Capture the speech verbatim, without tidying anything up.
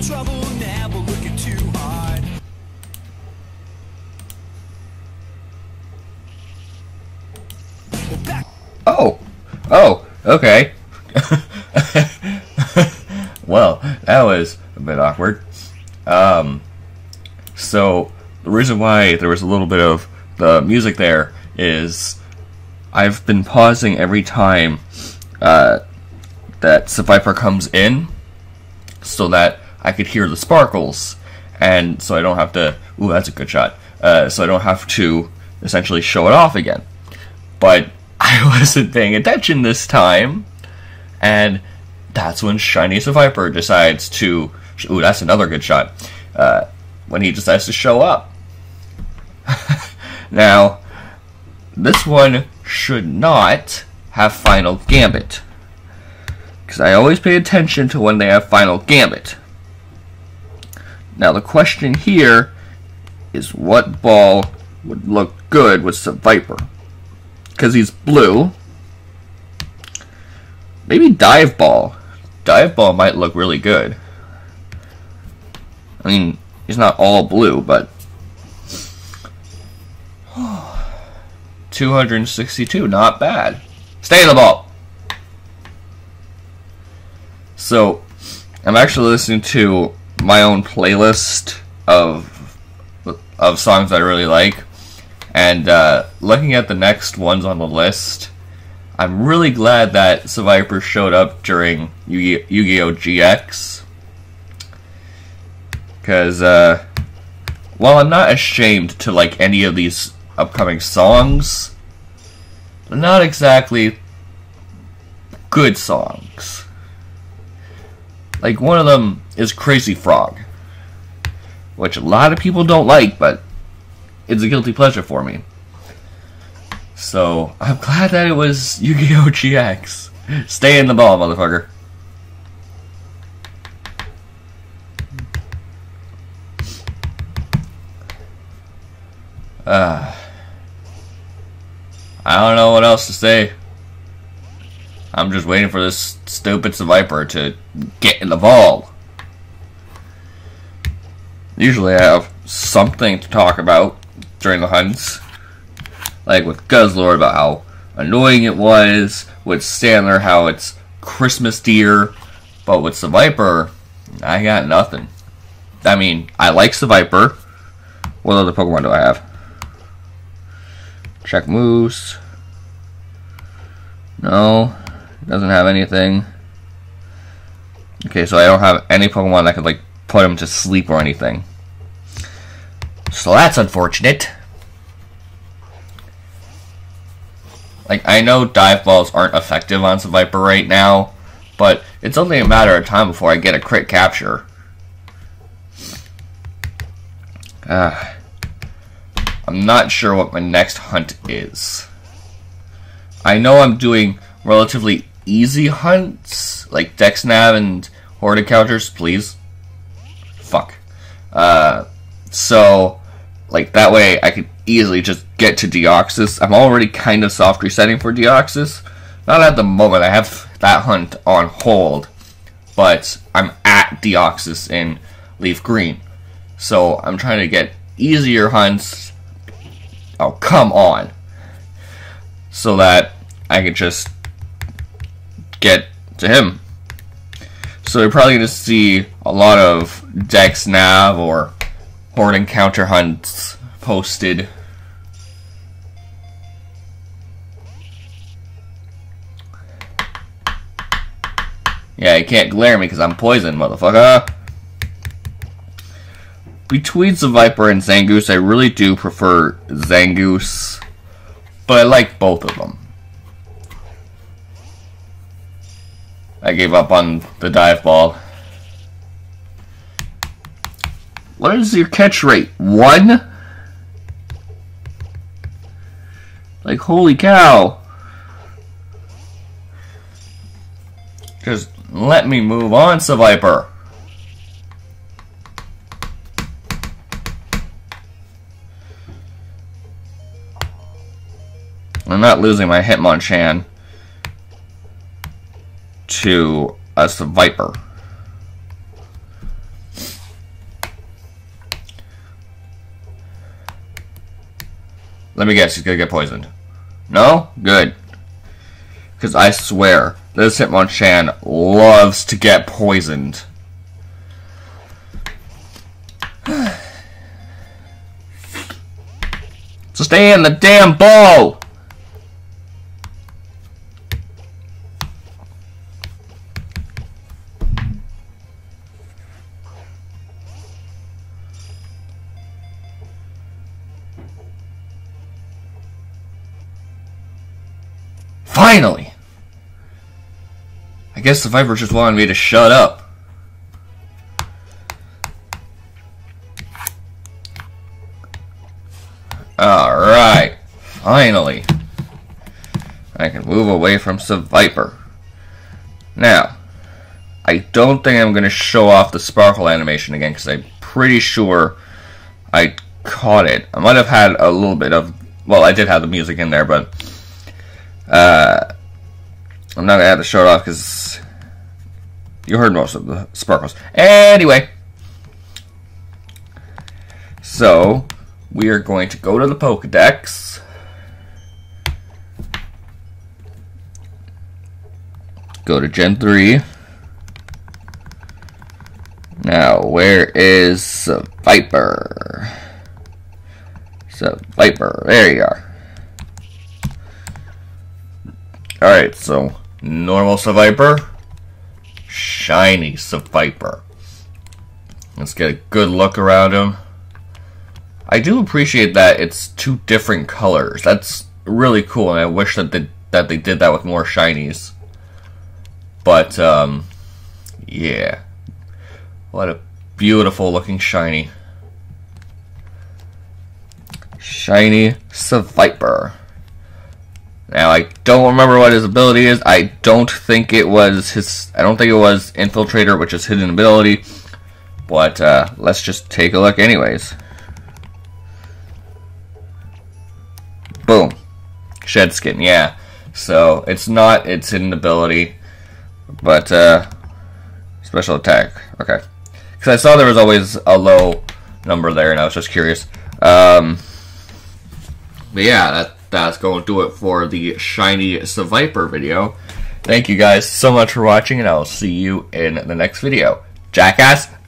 in trouble now, but looking too hard. Oh! Oh, okay. Well, that was a bit awkward. Um, so, the reason why there was a little bit of the music there is I've been pausing every time uh, that Seviper comes in so that I could hear the sparkles, and so I don't have to, ooh, that's a good shot, uh, so I don't have to essentially show it off again. But I wasn't paying attention this time, and that's when Shiny Seviper decides to, ooh, that's another good shot, uh, when he decides to show up. Now, this one should not have Final Gambit, because I always pay attention to when they have Final Gambit. Now the question here is what ball would look good with Seviper, because he's blue. Maybe Dive Ball. Dive Ball might look really good. I mean, he's not all blue, but two hundred sixty-two, not bad. Stay in the ball! So, I'm actually listening to my own playlist of, of songs I really like, and uh, looking at the next ones on the list, I'm really glad that Seviper showed up during Yu-Gi-Oh G X, because uh, while I'm not ashamed to like any of these upcoming songs, but not exactly good songs. Like, one of them is Crazy Frog, which a lot of people don't like, but it's a guilty pleasure for me. So, I'm glad that it was Yu-Gi-Oh! G X. Stay in the ball, motherfucker. Ah. Uh. I don't know what else to say. I'm just waiting for this stupid Seviper to get in the ball. Usually I have something to talk about during the hunts. Like with Guzzlord about how annoying it was, with Sandler how it's Christmas deer, but with Seviper, I got nothing. I mean, I like Seviper. What other Pokemon do I have? Check moves. No, doesn't have anything. Okay, so I don't have any Pokemon that could like put him to sleep or anything. So that's unfortunate. Like, I know dive balls aren't effective on Seviper right now, but it's only a matter of time before I get a crit capture. Ah. Uh. I'm not sure what my next hunt is. I know I'm doing relatively easy hunts, like DexNav and Horde Encounters, please. Fuck. Uh, so, like, that way I could easily just get to Deoxys. I'm already kind of soft resetting for Deoxys. Not at the moment, I have that hunt on hold, but I'm at Deoxys in Leaf Green. So, I'm trying to get easier hunts. Oh, come on. So that I could just get to him. So you're probably going to see a lot of DexNav or Horde Encounter hunts posted. Yeah, you can't glare at me because I'm poisoned, motherfucker. Between Seviper and Zangoose, I really do prefer Zangoose, but I like both of them. I gave up on the dive ball. What is your catch rate? One? Like, holy cow. Just let me move on, Seviper. I'm not losing my Hitmonchan to a Seviper. Let me guess, he's gonna get poisoned. No? Good. Because I swear, this Hitmonchan loves to get poisoned. So stay in the damn ball! Finally! I guess the Viper just wanted me to shut up. Alright, finally. I can move away from Seviper. Now, I don't think I'm going to show off the sparkle animation again because I'm pretty sure I caught it. I might have had a little bit of, well, I did have the music in there, but uh, I'm not going to have to show it off because you heard most of the sparkles. Anyway, so we are going to go to the Pokedex. Go to Gen three. Now, where is Survivor? Survivor, there you are. Alright, so normal Survivor, shiny Survivor. Let's get a good look around him. I do appreciate that it's two different colors. That's really cool, and I wish that they, that they did that with more shinies. But, um, yeah. What a beautiful looking shiny. Shiny Seviper. Now, I don't remember what his ability is. I don't think it was his, I don't think it was Infiltrator, which is hidden ability. But, uh, let's just take a look anyways. Boom. Shed skin, yeah. So, it's not its hidden ability, but, uh, special attack. Okay. Because I saw there was always a low number there, and I was just curious. Um, but yeah, that, that's going to do it for the shiny Seviper video. Thank you guys so much for watching, and I'll see you in the next video. Jackass!